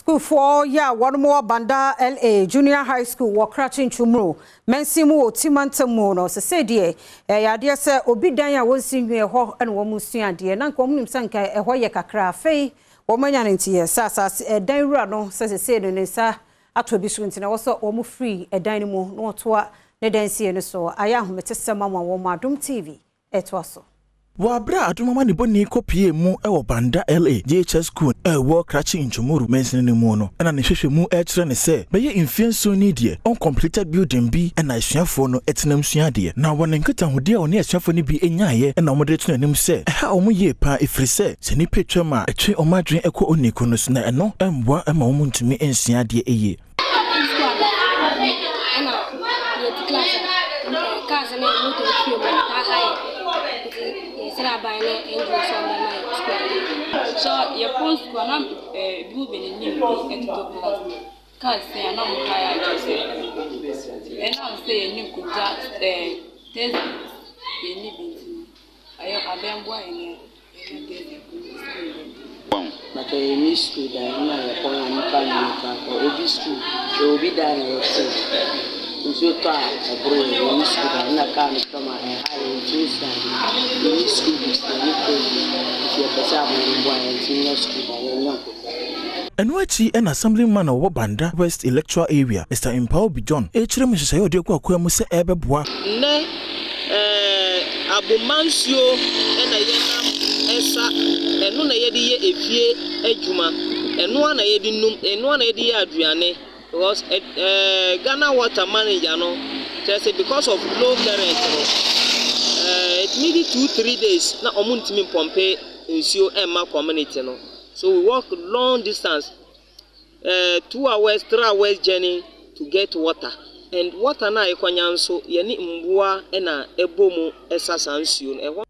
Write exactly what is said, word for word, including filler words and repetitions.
School for ya one more Banda L A Junior High School were crashing tomorrow. Mensimu Timantamono, Sadia, a dear sir, Obidaya was singing a ho and Womusia, dear Nankom Sanka, a Hoyaka crafe, woman and tear, Sasa, a dinrano, says a said, and Sir, Atobisuins, and also Omu free, a dynamo, no toa, ne dancing, and so I am Metessa Mamma Woma Adom T V, et waso. Wabra atumama ni boni kopie mu ewo Banda L A J H S school ewo krachi inchumuru mensini mu no ena ne hwehwe mu e kire ne se beye infienso ni de uncompleted building bi ena asuafo no etenam sua de na woni nkita hode oni asuafo ni bi enyaye ena omode tunanim se ha omu ye pa ifrise se ni petwa ma etwe omadwen ekọ oniko no sna eno emboa ema omu ntumi ensua de eye so your post gonna do be new and to cause say I know tired say and now say new could just eh test the new bit I am boy in but I miss to that na call am can for obi school obi dan your school usually I go to miss to that na can come and hire just miss to and what she an assemblyman of Banda West electoral area, Mister Empower B. John, H M. Sayo de Quaquia Musa Ebebois. Ne, Abomancio, and I am Essa, and one idea if ye a juma, and one idea, and one idea Adriane was a Ghana water manager, just because of low current. It needed two, three days. Now, Omuntimin Pompeii. Community, no? So we walk long distance, uh, two hours, three hours journey to get water. And water na ekonyanso yani mbwa ena ebomu esasansiun.